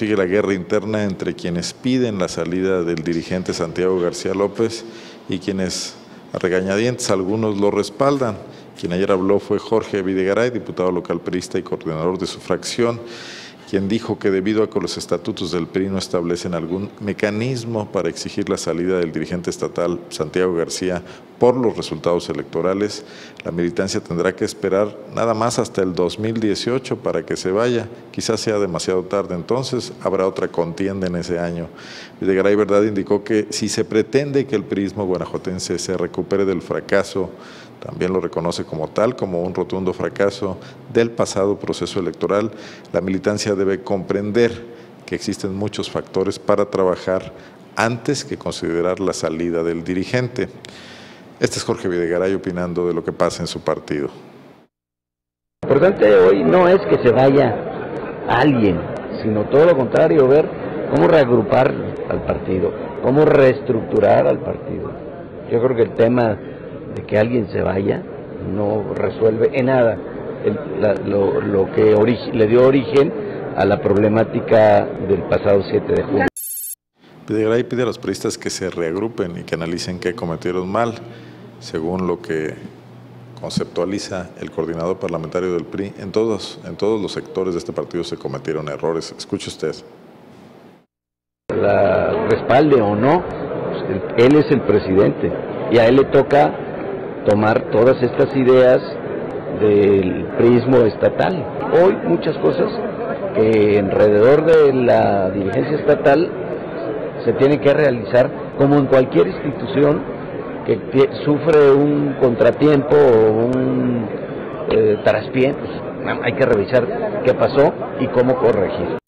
Sigue la guerra interna entre quienes piden la salida del dirigente Santiago García López y quienes, a regañadientes, algunos lo respaldan. Quien ayer habló fue Jorge Videgaray, diputado local priista y coordinador de su fracción, quien dijo que debido a que los estatutos del PRI no establecen algún mecanismo para exigir la salida del dirigente estatal Santiago García por los resultados electorales, la militancia tendrá que esperar nada más hasta el 2018 para que se vaya. Quizás sea demasiado tarde, entonces habrá otra contienda en ese año. Videgaray Verdad indicó que si se pretende que el priismo guanajuatense se recupere del fracaso, también lo reconoce como tal, como un rotundo fracaso del pasado proceso electoral, la militancia debe comprender que existen muchos factores para trabajar antes que considerar la salida del dirigente. Este es Jorge Videgaray opinando de lo que pasa en su partido. Lo importante hoy no es que se vaya alguien, sino todo lo contrario, ver cómo reagrupar al partido, cómo reestructurar al partido. Yo creo que el tema de que alguien se vaya no resuelve en nada lo que le dio origen a la problemática del pasado 7 de junio. Videgaray pide a los priistas que se reagrupen y que analicen qué cometieron mal, según lo que conceptualiza el coordinador parlamentario del PRI. En todos los sectores de este partido se cometieron errores. Escuche usted. La respalde o no, pues él es el presidente y a él le toca tomar todas estas ideas del prisma estatal. Hoy muchas cosas que alrededor de la dirigencia estatal se tienen que realizar, como en cualquier institución que sufre un contratiempo o un traspié, pues, hay que revisar qué pasó y cómo corregir.